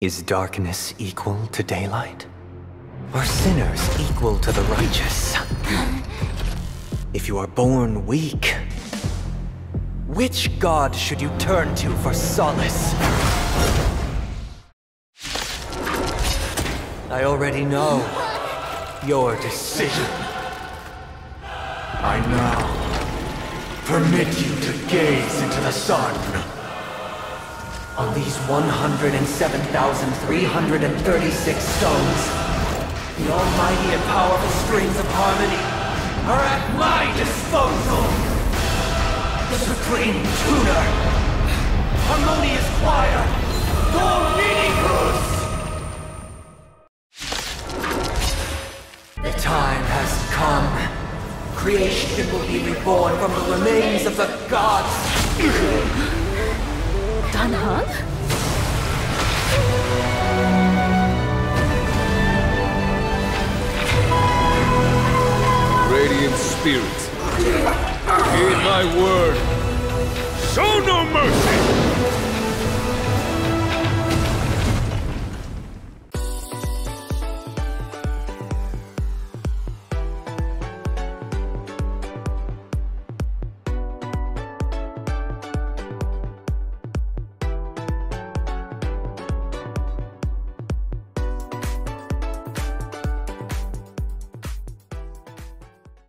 Is darkness equal to daylight? Are sinners equal to the righteous? If you are born weak, which god should you turn to for solace? I already know your decision. I now permit you to gaze into the sun. On these 107,336 stones, the almighty and powerful strings of harmony are at my disposal! The supreme tuner! Harmonious choir! Dominicus! The time has come. Creation will be reborn from the remains of the gods! Danhan? Radiant Spirit, heed my word. Show no